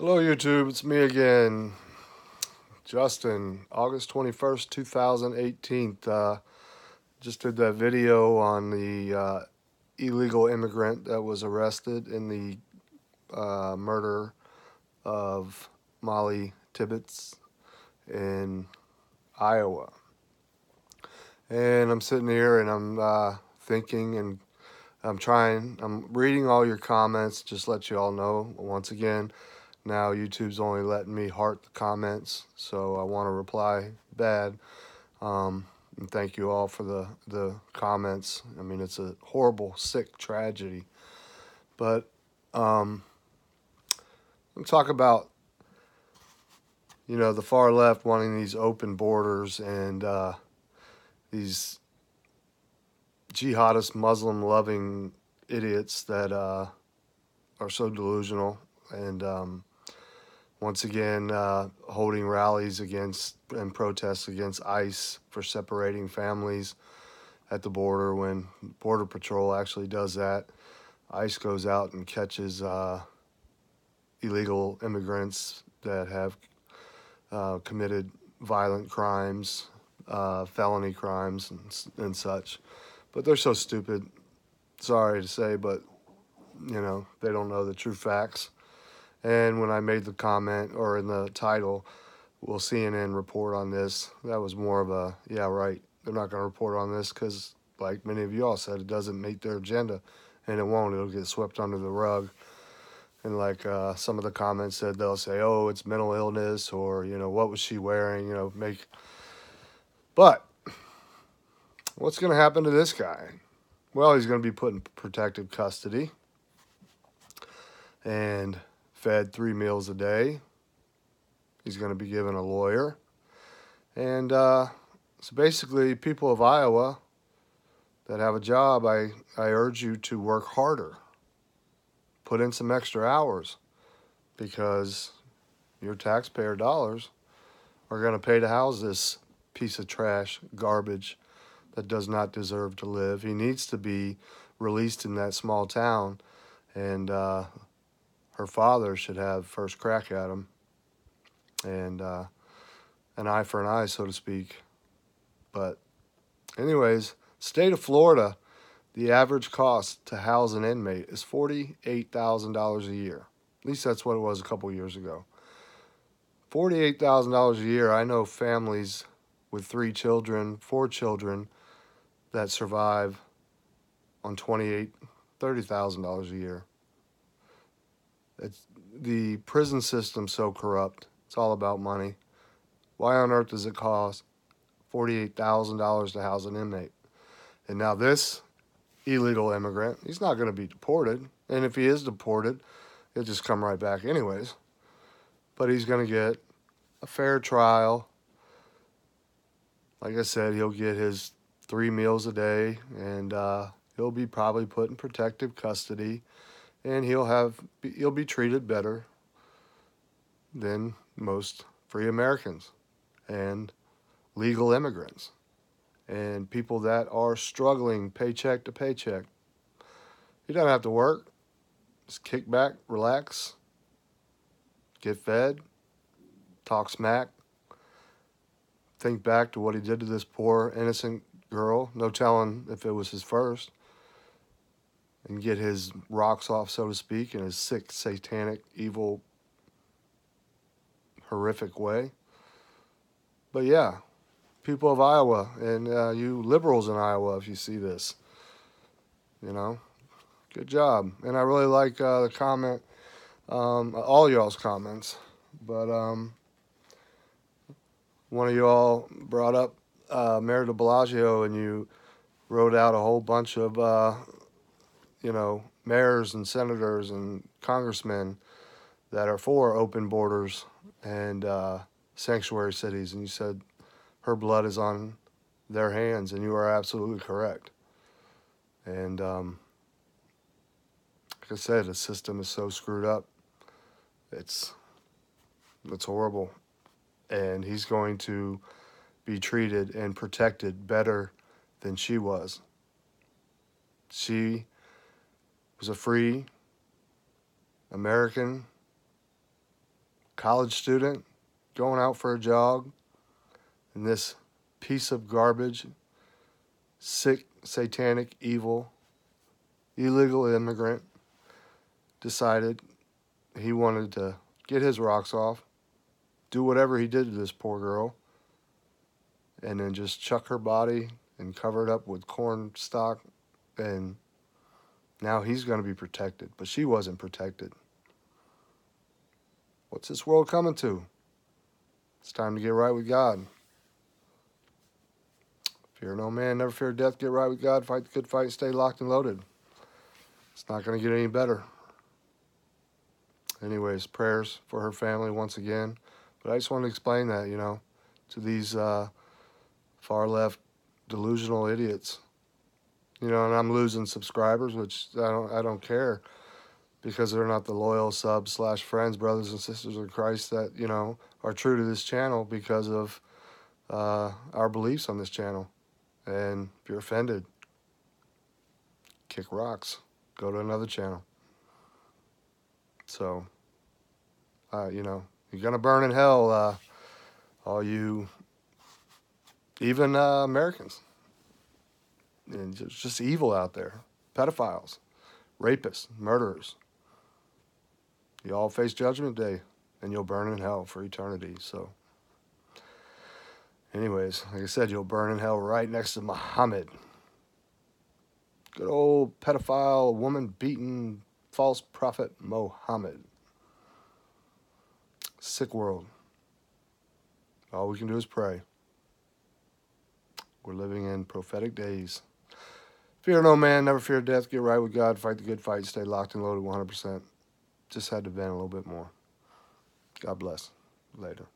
Hello YouTube, it's me again, Justin. August 21st, 2018. Just did that video on the illegal immigrant that was arrested in the murder of Molly Tibbetts in Iowa. And I'm sitting here and I'm thinking and I'm reading all your comments, just let you all know once again. Now YouTube's only letting me heart the comments, so I want to reply bad. And thank you all for the comments. I mean, it's a horrible, sick tragedy. But I'm talking about, you know, the far left wanting these open borders and these jihadist, Muslim-loving idiots that are so delusional and once again, holding rallies against and protests against ICE for separating families at the border when Border Patrol actually does that. ICE goes out and catches illegal immigrants that have committed violent crimes, felony crimes and such. But they're so stupid, sorry to say, but, you know, they don't know the true facts. And when I made the comment, or in the title, will CNN report on this? That was more of a, yeah, right, they're not going to report on this because, like many of y'all said, it doesn't meet their agenda, and it won't. It'll get swept under the rug. And like some of the comments said, they'll say, oh, it's mental illness, or, you know, what was she wearing, you know, make... But what's going to happen to this guy? Well, he's going to be put in protective custody and fed 3 meals a day. He's going to be given a lawyer. And so basically, people of Iowa that have a job, I urge you to work harder. Put in some extra hours because your taxpayer dollars are going to pay to house this piece of trash, garbage that does not deserve to live. He needs to be released in that small town, and her father should have first crack at him, and an eye for an eye, so to speak. But anyways, state of Florida, the average cost to house an inmate is $48,000 a year. At least that's what it was a couple years ago. $48,000 a year. I know families with 3 children, 4 children that survive on $28,000, $30,000 a year. It's the prison system so corrupt. It's all about money. Why on earth does it cost $48,000 to house an inmate? And now this illegal immigrant, he's not going to be deported. And if he is deported, he'll just come right back anyways. But he's going to get a fair trial. Like I said, he'll get his 3 meals a day, and he'll be probably put in protective custody. And he'll be treated better than most free Americans and legal immigrants and people that are struggling paycheck to paycheck. He doesn't have to work. Just kick back, relax, get fed, talk smack, think back to what he did to this poor, innocent girl. No telling if it was his first. And get his rocks off, so to speak, in his sick, satanic, evil, horrific way. But yeah, people of Iowa, and you liberals in Iowa, if you see this, you know, good job. And I really like the comment, all y'all's comments. But one of y'all brought up Mayor de Bellagio, and you wrote out a whole bunch of... you know, mayors and senators and congressmen that are for open borders and sanctuary cities. And you said her blood is on their hands, and you are absolutely correct. And like I said, the system is so screwed up. It's horrible. And he's going to be treated and protected better than she was. She was a free American college student going out for a jog, and this piece of garbage, sick, satanic, evil, illegal immigrant decided he wanted to get his rocks off, do whatever he did to this poor girl, and then just chuck her body and cover it up with corn stalk, and now he's going to be protected. But she wasn't protected. What's this world coming to? It's time to get right with God. Fear no man, never fear death, get right with God, fight the good fight, stay locked and loaded. It's not going to get any better. Anyways, prayers for her family once again. But I just want to explain that, you know, to these far-left delusional idiots. You know, and I'm losing subscribers, which I don't care, because they're not the loyal sub/friends, brothers and sisters in Christ that, you know, are true to this channel because of our beliefs on this channel. And if you're offended, kick rocks. Go to another channel. So, you know, you're going to burn in hell, all you, even Americans. And it's just evil out there. Pedophiles, rapists, murderers. You all face judgment day, and you'll burn in hell for eternity. So, anyways, like I said, you'll burn in hell right next to Muhammad. Good old pedophile, woman-beaten, false prophet Muhammad. Sick world. All we can do is pray. We're living in prophetic days. Fear no man, never fear death, get right with God, fight the good fight, stay locked and loaded 100%. Just had to vent a little bit more. God bless. Later.